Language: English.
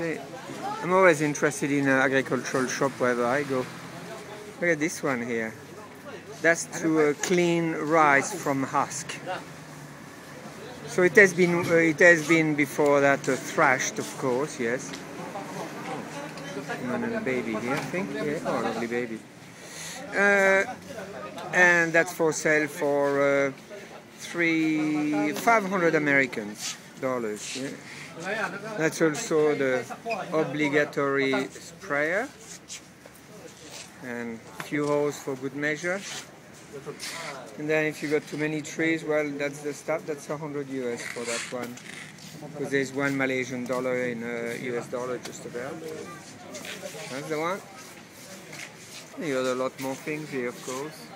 Hey, I'm always interested in an agricultural shop wherever I go. Look at this one here. That's to clean rice from husk. So it has been before that thrashed, of course, yes. And a baby here, I think. Yeah. Oh, lovely baby. And that's for sale for 500 American dollars. Yeah. That's also the obligatory sprayer and a few hoses for good measure. And then if you got too many trees, well, that's the stuff. That's 100 US for that one, because there's one Malaysian dollar in US dollar just about. That's the one. You got a lot more things here, of course.